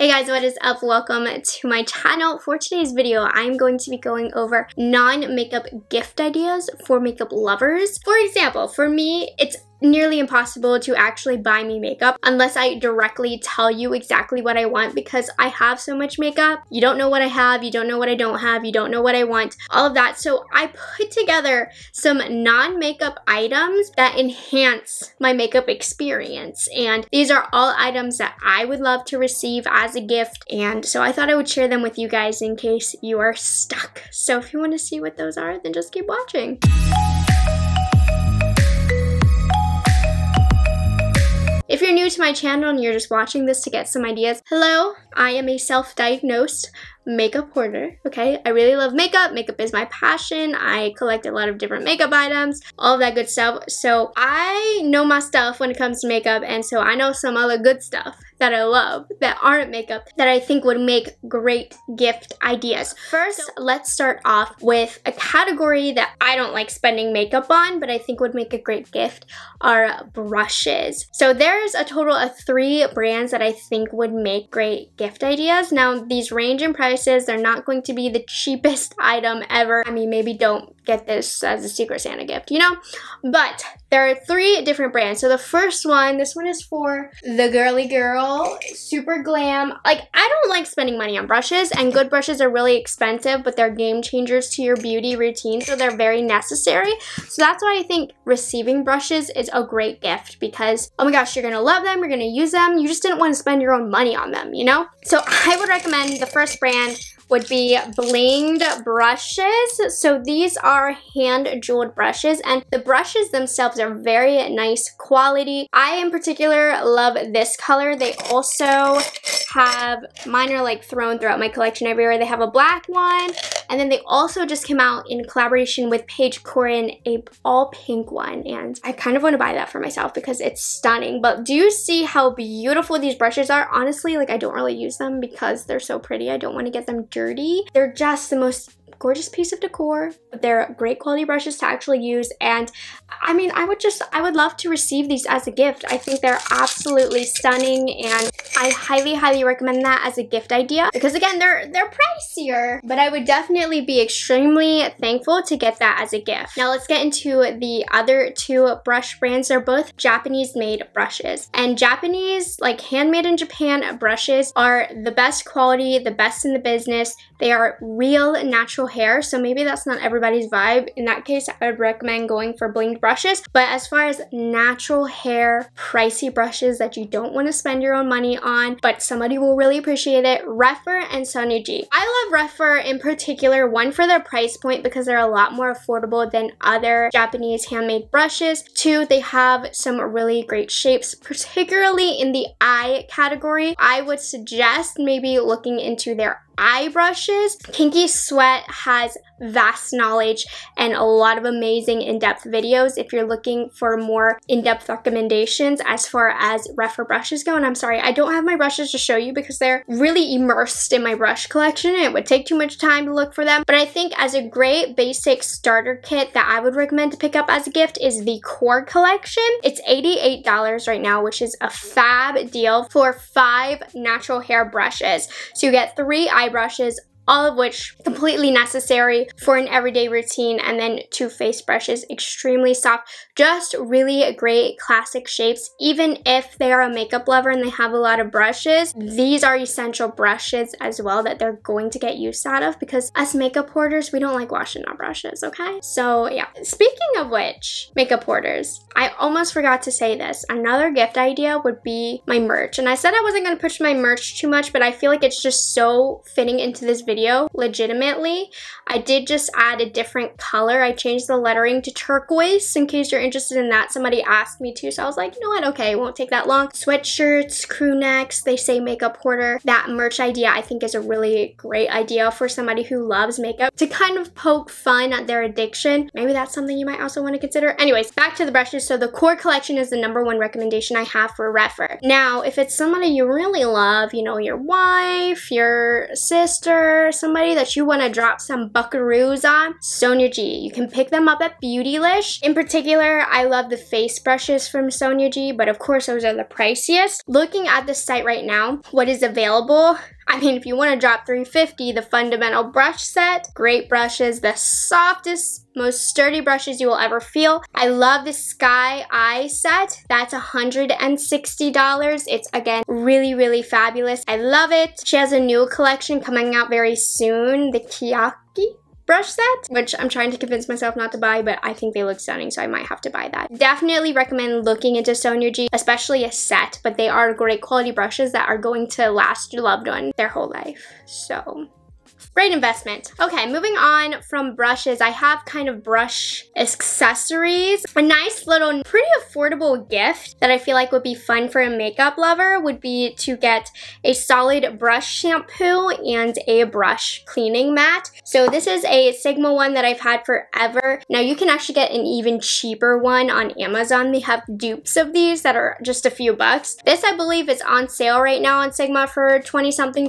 Hey guys, what is up? Welcome to my channel. For today's video, I'm going to be going over non-makeup gift ideas for makeup lovers. For example, for me, it's nearly impossible to actually buy me makeup unless I directly tell you exactly what I want, because I have so much makeup. You don't know what I have, you don't know what I don't have, you don't know what I want, all of that. So I put together some non-makeup items that enhance my makeup experience. And these are all items that I would love to receive as a gift. And so I thought I would share them with you guys in case you are stuck. So if you want to see what those are, then just keep watching. If you're new to my channel and you're just watching this to get some ideas, hello, I am a self-diagnosed makeup hoarder, okay? I really love makeup. Makeup is my passion. I collect a lot of different makeup items, all of that good stuff. So I know my stuff when it comes to makeup, and so I know some other good stuff that I love that aren't makeup that I think would make great gift ideas. First, let's start off with a category that I don't like spending makeup on, but I think would make a great gift, are brushes. So there's a total of 3 brands that I think would make great gift ideas. Now, these range in price. They're not going to be the cheapest item ever. I mean, maybe don't get this as a Secret Santa gift, you know? But there are 3 different brands. So the first one, this one is for the girly girl, super glam. Like, I don't like spending money on brushes, and good brushes are really expensive, but they're game changers to your beauty routine, so they're very necessary. So that's why I think receiving brushes is a great gift, because, oh my gosh, you're gonna love them, you're gonna use them, you just didn't wanna spend your own money on them, you know? So I would recommend the first brand would be Blinged Brushes. So these are hand jeweled brushes, and the brushes themselves are very nice quality. I in particular love this color. They also have, mine are like thrown throughout my collection everywhere. They have a black one, and then they also just came out in collaboration with Paige Corrin, a all pink one, and I kind of want to buy that for myself because it's stunning. But do you see how beautiful these brushes are? Honestly, like, I don't really use them because they're so pretty. I don't want to get them dirty. They're just the most gorgeous piece of decor. They're great quality brushes to actually use, and I mean, I would love to receive these as a gift. I think they're absolutely stunning, and I highly recommend that as a gift idea, because again, they're pricier, but I would definitely be extremely thankful to get that as a gift. Now let's get into the other 2 brush brands. They're both Japanese made brushes, and Japanese, like handmade in Japan brushes, are the best quality, the best in the business. They are real natural hair, so maybe that's not everybody's vibe. In that case, I would recommend going for Blinged Brushes. But as far as natural hair, pricey brushes that you don't want to spend your own money on, but somebody will really appreciate it, Rephr and Sonia G. I love Rephr in particular, one for their price point because they're a lot more affordable than other Japanese handmade brushes. 2, they have some really great shapes, particularly in the eye category. I would suggest maybe looking into their eye brushes. Pinky Sweat has vast knowledge and a lot of amazing in-depth videos if you're looking for more in-depth recommendations as far as Rephr brushes go. And I'm sorry, I don't have my brushes to show you because they're really immersed in my brush collection and it would take too much time to look for them. But I think as a great basic starter kit that I would recommend to pick up as a gift is the Core Collection. It's $88 right now, which is a fab deal for 5 natural hair brushes. So you get 3 eye brushes, all of which completely necessary for an everyday routine, and then 2 face brushes, extremely soft, just really great classic shapes. Even if they are a makeup lover and they have a lot of brushes, these are essential brushes as well that they're going to get use out of, because us makeup hoarders, we don't like washing our brushes, okay? So yeah, speaking of which, makeup hoarders, I almost forgot to say this. Another gift idea would be my merch, and I said I wasn't gonna push my merch too much, but I feel like it's just so fitting into this video. Legitimately, I did just add a different color. I changed the lettering to turquoise in case you're interested in that. Somebody asked me to, so I was like, you know what? Okay, it won't take that long. Sweatshirts, crew necks, they say makeup hoarder. That merch idea I think is a really great idea for somebody who loves makeup to kind of poke fun at their addiction. Maybe that's something you might also want to consider. Anyways, back to the brushes. So the Core Collection is the #1 recommendation I have for Rephr. Now, if it's somebody you really love, you know, your wife, your sister, or somebody that you want to drop some buckaroos on, Sonia G. You can pick them up at Beautylish. In particular, I love the face brushes from Sonia G, but of course those are the priciest. Looking at the site right now, what is available, I mean, if you want to drop $350, the fundamental brush set, great brushes, the softest, most sturdy brushes you will ever feel. I love the Sky Eye set. That's $160. It's, again, really, really fabulous. I love it. She has a new collection coming out very soon, the Kiyaki brush set, which I'm trying to convince myself not to buy, but I think they look stunning, so I might have to buy that. Definitely recommend looking into Sonia G, especially a set, but they are great quality brushes that are going to last your loved one their whole life, so great investment. Okay, moving on from brushes, I have kind of brush accessories. A nice little, pretty affordable gift that I feel like would be fun for a makeup lover would be to get a solid brush shampoo and a brush cleaning mat. So this is a Sigma one that I've had forever. Now you can actually get an even cheaper one on Amazon. They have dupes of these that are just a few bucks. This, I believe, is on sale right now on Sigma for $20-something.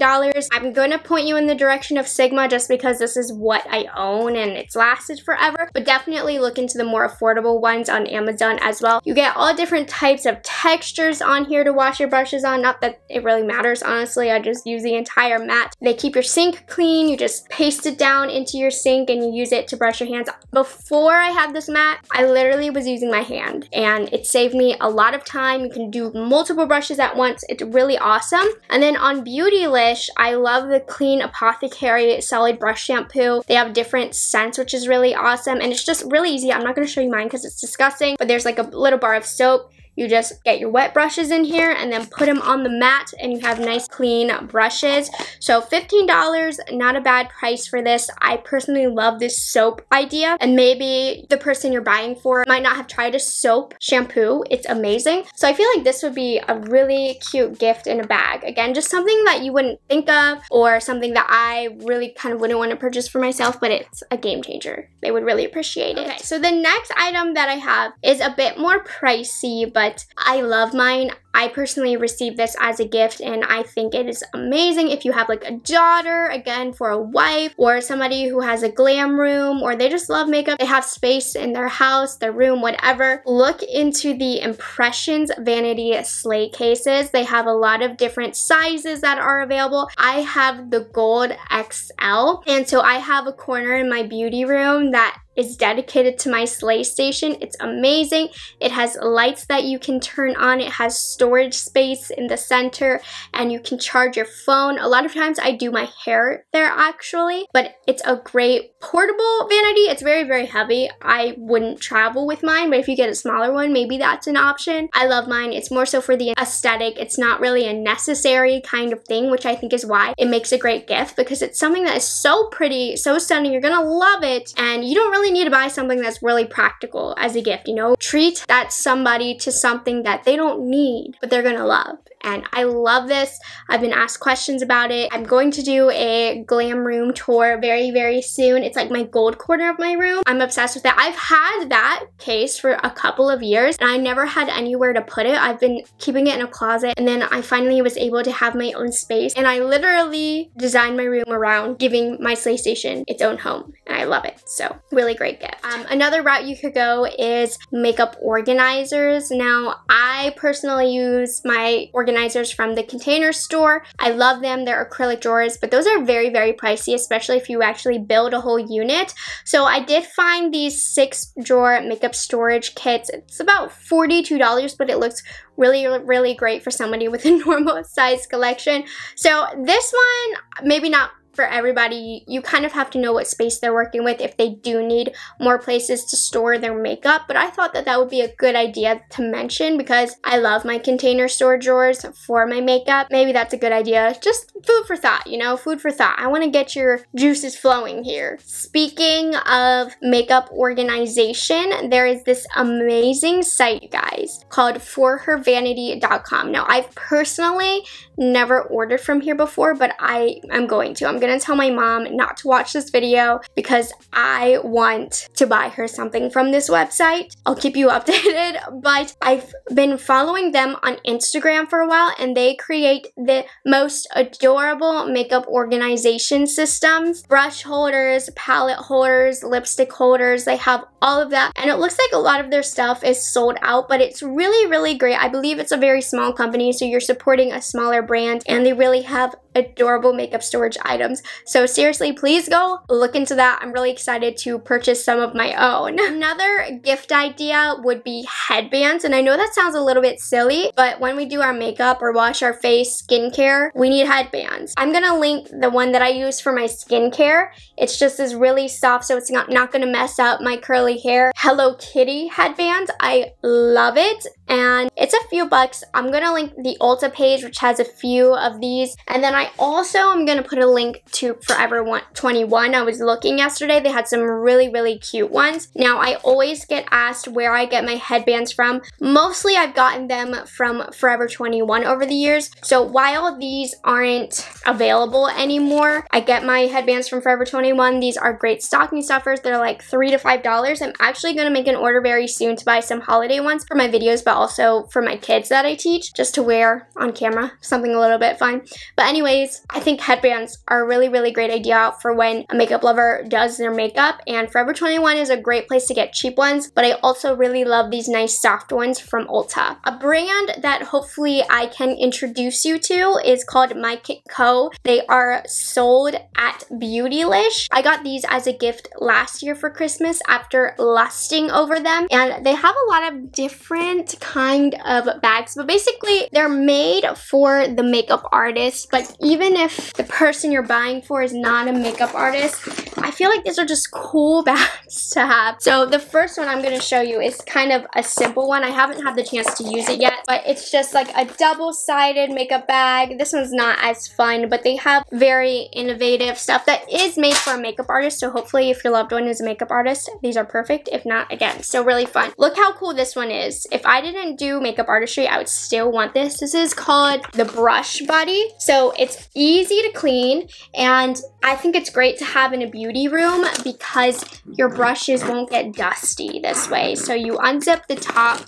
I'm going to point you in the direction of Sigma just because this is what I own and it's lasted forever, but definitely look into the more affordable ones on Amazon as well. You get all different types of textures on here to wash your brushes on, not that it really matters, honestly. I just use the entire mat. They keep your sink clean. You just paste it down into your sink and you use it to brush your hands. Before I had this mat, I literally was using my hand and it saved me a lot of time. You can do multiple brushes at once. It's really awesome. And then on Beautylish, I love the Clean Apothecary solid brush shampoo. They have different scents, which is really awesome, and it's just really easy. I'm not going to show you mine because it's disgusting, but there's like a little bar of soap. You just get your wet brushes in here and then put them on the mat and you have nice clean brushes. So $15, not a bad price for this. I personally love this soap idea, and maybe the person you're buying for might not have tried a soap shampoo. It's amazing. So I feel like this would be a really cute gift in a bag. Again, just something that you wouldn't think of or something that I really kind of wouldn't want to purchase for myself, but it's a game changer. They would really appreciate it. Okay, so the next item that I have is a bit more pricey, but I love mine. I personally received this as a gift and I think it is amazing if you have like a daughter, again, for a wife, or somebody who has a glam room, or they just love makeup. They have space in their house, their room, whatever. Look into the Impressions Vanity Slay cases. They have a lot of different sizes that are available. I have the Gold XL, and so I have a corner in my beauty room that is dedicated to my Slay station. It's amazing. It has lights that you can turn on. It has storage space in the center and you can charge your phone. A lot of times I do my hair there actually, but it's a great portable vanity. It's very, very heavy. I wouldn't travel with mine, but if you get a smaller one, maybe that's an option. I love mine. It's more so for the aesthetic. It's not really a necessary kind of thing, which I think is why it makes a great gift, because it's something that is so pretty, so stunning. You're gonna love it and you don't really need to buy something that's really practical as a gift, you know? Treat that somebody to something that they don't need, but they're gonna love. And I love this. I've been asked questions about it. I'm going to do a glam room tour very, very soon. It's like my gold corner of my room. I'm obsessed with that. I've had that case for a couple of years and I never had anywhere to put it. I've been keeping it in a closet and then I finally was able to have my own space and I literally designed my room around giving my Slay station its own home and I love it. So really great gift. Another route you could go is makeup organizers. Now, I personally use my organizers from the Container Store. I love them. They're acrylic drawers, but those are very, very pricey, especially if you actually build a whole unit. So I did find these 6-drawer makeup storage kits. It's about $42, but it looks really, really great for somebody with a normal size collection. So this one, maybe not for everybody. You kind of have to know what space they're working with if they do need more places to store their makeup, but I thought that that would be a good idea to mention because I love my Container Store drawers for my makeup. Maybe that's a good idea. Just food for thought, you know, food for thought. I want to get your juices flowing here. Speaking of makeup organization, there is this amazing site, you guys, called forhervanity.com. Now, I've personally never ordered from here before, but I'm going to. I'm going gonna tell my mom not to watch this video because I want to buy her something from this website. I'll keep you updated, but I've been following them on Instagram for a while and they create the most adorable makeup organization systems. Brush holders, palette holders, lipstick holders, they have all of that. And it looks like a lot of their stuff is sold out, but it's really, really great. I believe it's a very small company, so you're supporting a smaller brand, and they really have adorable makeup storage items. So seriously, please go look into that. I'm really excited to purchase some of my own. Another gift idea would be headbands, and I know that sounds a little bit silly, but when we do our makeup or wash our face, skincare, we need headbands. I'm gonna link the one that I use for my skincare. It's just this really soft, so it's not gonna mess up my curly hair Hello Kitty headbands. I love it, and it's a few bucks. I'm gonna link the Ulta page, which has a few of these, and then I also am going to put a link to Forever21. I was looking yesterday. They had some really, really cute ones. Now, I always get asked where I get my headbands from. Mostly, I've gotten them from Forever21 over the years. So, while these aren't available anymore, I get my headbands from Forever21. These are great stocking stuffers. They're like $3 to $5. I'm actually going to make an order very soon to buy some holiday ones for my videos, but also for my kids that I teach, just to wear on camera. Something a little bit fun. But anyway, I think headbands are a really, really great idea for when a makeup lover does their makeup, and Forever 21 is a great place to get cheap ones, but I also really love these nice soft ones from Ulta. A brand that hopefully I can introduce you to is called MyKitCo. They are sold at Beautylish. I got these as a gift last year for Christmas after lusting over them, and they have a lot of different kind of bags, but basically they're made for the makeup artist, but even if the person you're buying for is not a makeup artist, I feel like these are just cool bags to have. So the first one I'm going to show you is kind of a simple one. I haven't had the chance to use it yet, but it's just like a double-sided makeup bag. This one's not as fun, but they have very innovative stuff that is made for a makeup artist. So hopefully if your loved one is a makeup artist, these are perfect. If not, again, so really fun. Look how cool this one is. If I didn't do makeup artistry, I would still want this. This is called the Brush Buddy. So it's easy to clean, and I think it's great to have in a beauty room because your brushes won't get dusty this way. So you unzip the top,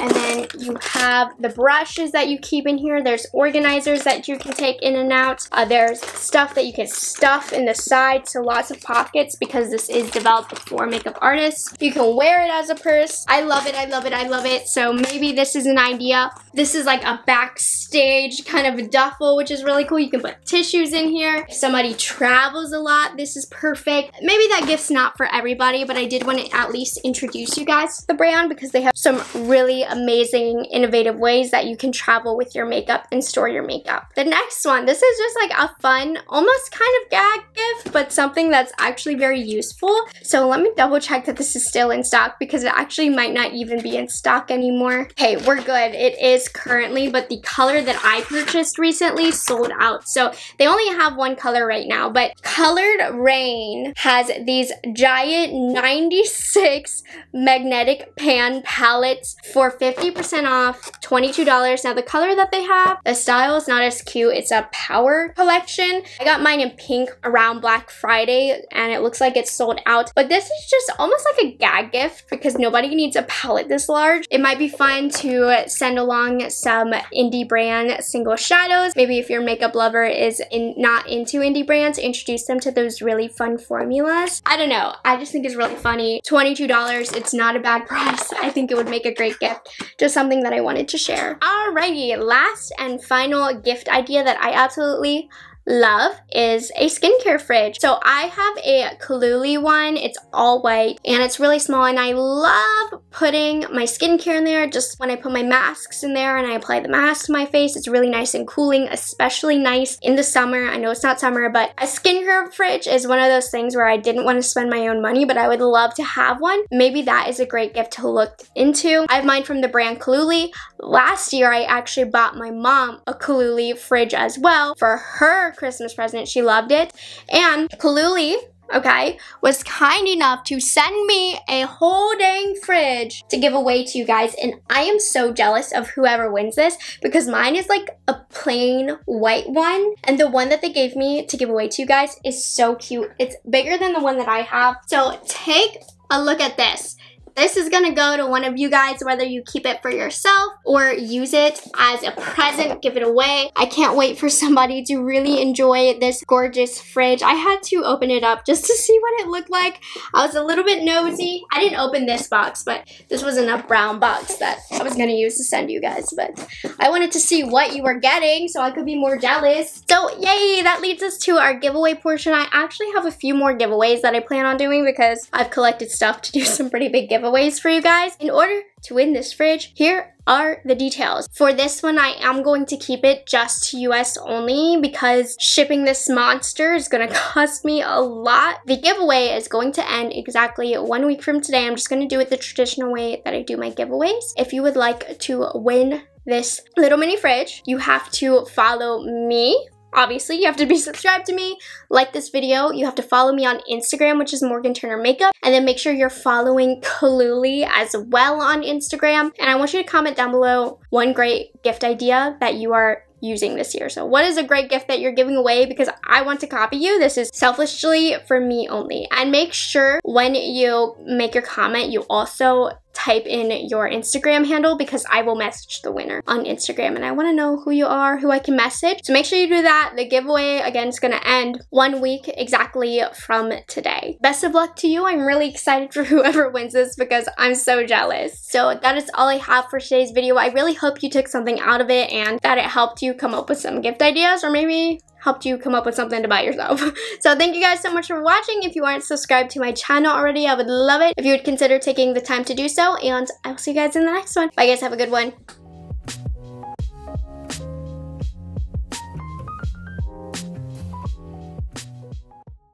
and then you have the brushes that you keep in here. There's organizers that you can take in and out. There's stuff that you can stuff in the side, so lots of pockets because this is developed for makeup artists. You can wear it as a purse. I love it, I love it, I love it. So maybe this is an idea. This is like a backstage kind of a duffel, which is really cool. You can put tissues in here. If somebody travels a lot, this is perfect. Maybe that gift's not for everybody, but I did want to at least introduce you guys to the brand because they have some really amazing, innovative ways that you can travel with your makeup and store your makeup. The next one, this is just like a fun, almost kind of gag gift, but something that's actually very useful. So let me double check that this is still in stock because it actually might not even be in stock anymore. Hey, we're good. It is currently, but the color that I purchased recently sold out. So they only have one color right now, but Colored Rain has these giant 96 magnetic pan palettes for 50% off, $22. Now the color that they have, the style is not as cute. It's a power collection. I got mine in pink around Black Friday and it looks like it's sold out. But this is just almost like a gag gift because nobody needs a palette this large. It might be fun to send along some indie brand single shadows. Maybe if your makeup lover is not into indie brands, introduce them to those really fun formulas. I don't know. I just think it's really funny. $22, it's not a bad price. I think it would make a great gift. Just something that I wanted to share. Alrighty, last and final gift idea that I absolutely love is a skincare fridge. So I have a Cooluli one. It's all white and it's really small, and I love putting my skincare in there. Just when I put my masks in there and I apply the mask to my face, it's really nice and cooling, especially nice in the summer. I know it's not summer, but a skincare fridge is one of those things where I didn't want to spend my own money, but I would love to have one. Maybe that is a great gift to look into. I have mine from the brand Cooluli. Last year, I actually bought my mom a Cooluli fridge as well for her Christmas present. She loved it. And Cooluli okay, was kind enough to send me a whole dang fridge to give away to you guys, and I am so jealous of whoever wins this because mine is like a plain white one, and the one that they gave me to give away to you guys is so cute. It's bigger than the one that I have. So take a look at this. This is gonna go to one of you guys, whether you keep it for yourself or use it as a present, give it away. I can't wait for somebody to really enjoy this gorgeous fridge. I had to open it up just to see what it looked like. I was a little bit nosy. I didn't open this box, but this was in a brown box that I was gonna use to send you guys, but I wanted to see what you were getting so I could be more jealous. So yay, that leads us to our giveaway portion. I actually have a few more giveaways that I plan on doing because I've collected stuff to do some pretty big giveaways for you guys. In order to win this fridge, here are the details. For this one, I am going to keep it just to US only because shipping this monster is gonna cost me a lot. The giveaway is going to end exactly 1 week from today. I'm just gonna do it the traditional way that I do my giveaways. If you would like to win this little mini fridge, you have to follow me. Obviously, you have to be subscribed to me, like this video. You have to follow me on Instagram, which is Morgan Turner Makeup. And then make sure you're following Cooluli as well on Instagram. And I want you to comment down below one great gift idea that you are using this year. So what is a great gift that you're giving away? Because I want to copy you. This is selfishly for me only. And make sure when you make your comment, you also type in your Instagram handle because I will message the winner on Instagram and I want to know who you are, who I can message. So make sure you do that. The giveaway, again, is going to end 1 week exactly from today. Best of luck to you. I'm really excited for whoever wins this because I'm so jealous. So that is all I have for today's video. I really hope you took something out of it and that it helped you come up with some gift ideas or maybe helped you come up with something to buy yourself. So thank you guys so much for watching. If you aren't subscribed to my channel already, I would love it if you would consider taking the time to do so, and I will see you guys in the next one. Bye guys, have a good one.